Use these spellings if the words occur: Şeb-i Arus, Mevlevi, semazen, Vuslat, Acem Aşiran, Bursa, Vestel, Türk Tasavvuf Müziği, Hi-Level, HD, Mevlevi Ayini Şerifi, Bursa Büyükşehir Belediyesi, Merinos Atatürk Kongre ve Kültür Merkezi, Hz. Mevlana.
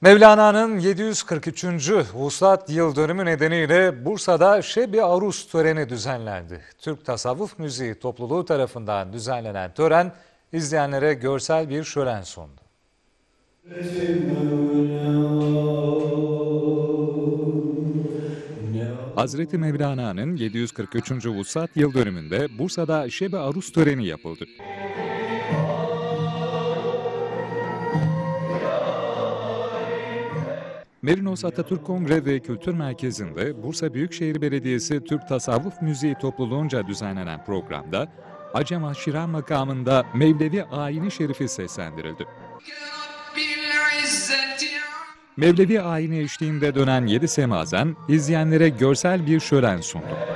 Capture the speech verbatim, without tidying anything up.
Mevlana'nın yedi yüz kırk üçüncü Vuslat yıl dönümü nedeniyle Bursa'da Şeb-i Arus töreni düzenlendi. Türk Tasavvuf Müziği topluluğu tarafından düzenlenen tören izleyenlere görsel bir şölen sundu. Hz. Mevlana'nın yedi yüz kırk üçüncü Vuslat yıl dönümünde Bursa'da Şeb-i Arus töreni yapıldı. Merinos Atatürk Kongre ve Kültür Merkezi'nde Bursa Büyükşehir Belediyesi Türk Tasavvuf Müziği topluluğunca düzenlenen programda Acem Aşiran makamında Mevlevi Ayini Şerifi seslendirildi. Mevlevi Ayini eşliğinde dönen yedi semazen izleyenlere görsel bir şölen sundu.